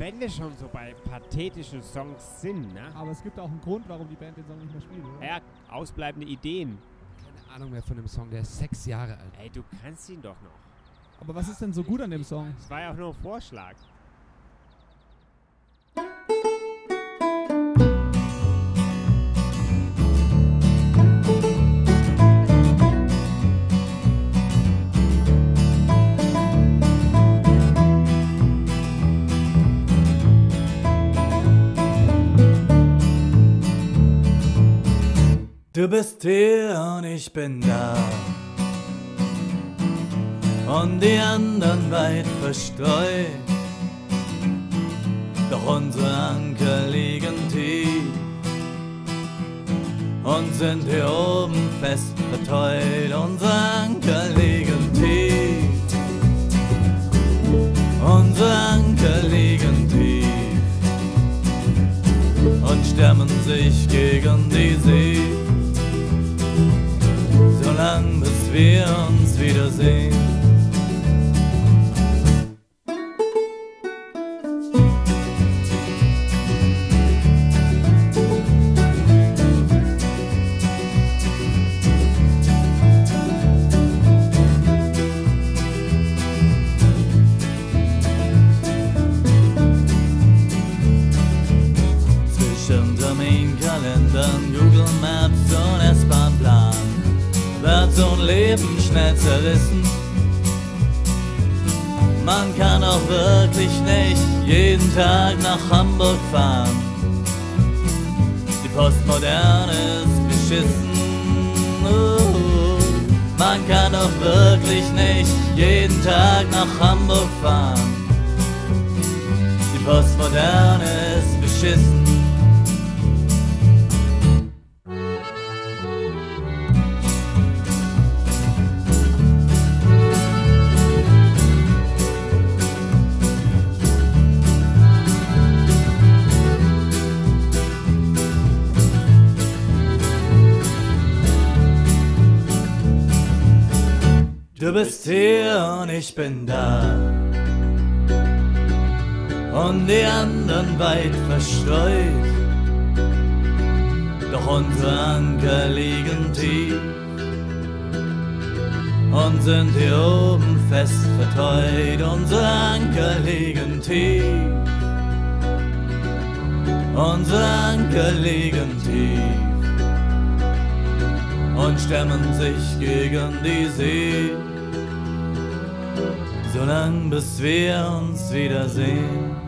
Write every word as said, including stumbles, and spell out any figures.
Wenn wir schon so bei pathetischen Songs sind, ne? Aber es gibt auch einen Grund, warum die Band den Song nicht mehr spielt, oder? Ja, ausbleibende Ideen. Keine Ahnung mehr von dem Song, der ist sechs Jahre alt. Ey, du kannst ihn doch noch. Aber was ist denn so gut an dem Song? Das war ja auch nur ein Vorschlag. Du bist hier und ich bin da und die anderen weit verstreut, doch unsere Anker liegen tief und sind hier oben fest verteilt. Unsere Anker liegen tief, unsere Anker liegen tief und stemmen sich gegen die See. Lang, bis wir uns wiedersehen. Zwischen Terminkalendern, Google Maps und S-Bahn-Plan wird so ein Leben schnell zerrissen. Man kann auch wirklich nicht jeden Tag nach Hamburg fahren. Die Postmoderne ist beschissen. Uh, man kann auch wirklich nicht jeden Tag nach Hamburg fahren. Die Postmoderne ist beschissen. Du bist hier und ich bin da und die anderen weit verstreut, doch unsere Anker liegen tief und sind hier oben fest vertreut. Unsere Anker liegen tief, unsere Anker liegen tief und stemmen sich gegen die See. Solange bis wir uns wiedersehen.